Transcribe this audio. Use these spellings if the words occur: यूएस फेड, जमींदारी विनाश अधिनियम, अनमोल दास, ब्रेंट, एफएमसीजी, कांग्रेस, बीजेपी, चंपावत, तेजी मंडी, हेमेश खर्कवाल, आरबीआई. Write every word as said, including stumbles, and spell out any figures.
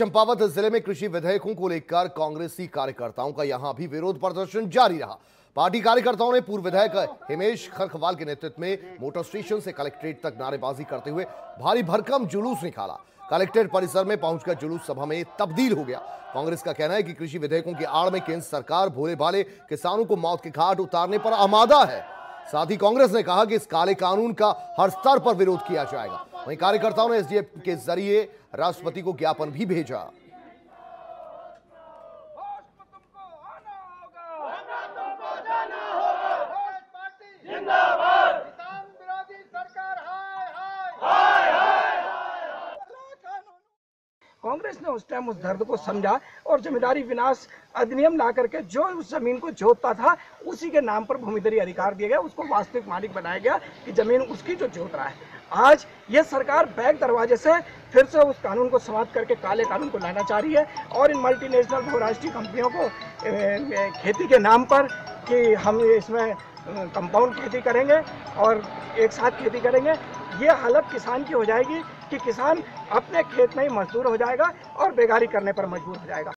चंपावत जिले में कृषि विधेयकों को लेकर कांग्रेसी कार्यकर्ताओं का यहां भी विरोध प्रदर्शन जारी रहा। पार्टी कार्यकर्ताओं ने पूर्व विधायक हेमेश खर्कवाल के नेतृत्व में मोटर स्टेशन से कलेक्ट्रेट तक नारेबाजी करते हुए भारी भरकम जुलूस निकाला। कलेक्ट्रेट परिसर में पहुंचकर जुलूस सभा में तब्दील हो गया। कांग्रेस का कहना है कि कृषि विधेयकों की आड़ में केंद्र सरकार भोले भाले किसानों को मौत के घाट उतारने पर आमादा है। साथ ही कांग्रेस ने कहा कि इस काले कानून का हर स्तर पर विरोध किया जाएगा। वहीं कार्यकर्ताओं ने एसडीएफ के जरिए राष्ट्रपति को ज्ञापन भी भेजा। कांग्रेस ने उस टाइम उस दर्द को समझा और जमींदारी विनाश अधिनियम ला करके जो उस जमीन को जोतता था उसी के नाम पर भूमिधरी अधिकार दिया गया, उसको वास्तविक मालिक बनाया गया कि जमीन उसकी जो जोत रहा है। आज ये सरकार बैक दरवाजे से फिर से उस कानून को समाप्त करके काले कानून को लाना चाह रही है और इन मल्टीनेशनल बहुराष्ट्रीय कंपनियों को खेती के नाम पर कि हम इसमें कंपाउंड खेती करेंगे और एक साथ खेती करेंगे, ये हालत किसान की हो जाएगी कि किसान अपने खेत में ही मजदूर हो जाएगा और बेगारी करने पर मजबूर हो जाएगा।